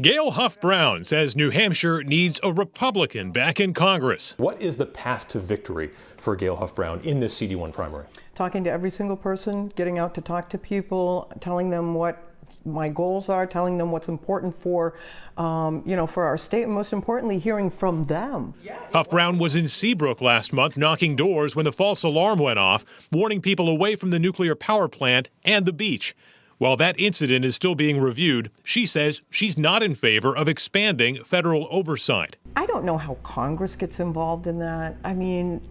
Gail Huff Brown says New Hampshire needs a Republican back in Congress. What is the path to victory for Gail Huff Brown in this CD1 primary? Talking to every single person, getting out to talk to people, telling them what my goals are, telling them what's important for, for our state, and most importantly, hearing from them. Huff Brown was in Seabrook last month, knocking doors when the false alarm went off, warning people away from the nuclear power plant and the beach. While that incident is still being reviewed, she says she's not in favor of expanding federal oversight. I don't know how Congress gets involved in that. I mean,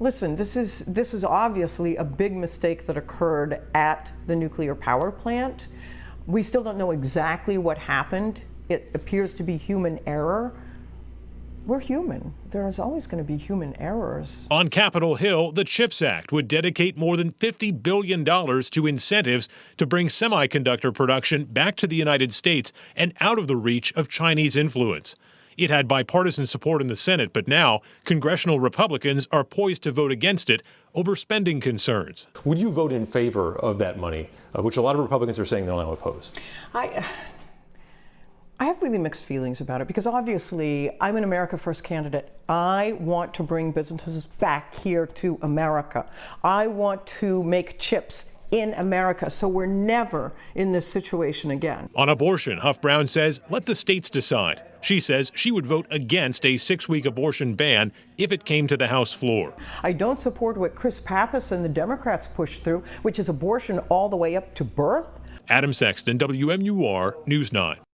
listen, this is obviously a big mistake that occurred at the nuclear power plant. We still don't know exactly what happened. It appears to be human error. We're human. There is always going to be human errors. On Capitol Hill, the CHIPS Act would dedicate more than $50 billion to incentives to bring semiconductor production back to the United States and out of the reach of Chinese influence. It had bipartisan support in the Senate, but now congressional Republicans are poised to vote against it over spending concerns. Would you vote in favor of that money, which a lot of Republicans are saying they'll now oppose? I have really mixed feelings about it, because obviously I'm an America First candidate. I want to bring businesses back here to America. I want to make chips in America, so we're never in this situation again. On abortion, Huff Brown says, let the states decide. She says she would vote against a 6-week abortion ban if it came to the House floor. I don't support what Chris Pappas and the Democrats pushed through, which is abortion all the way up to birth. Adam Sexton, WMUR News 9.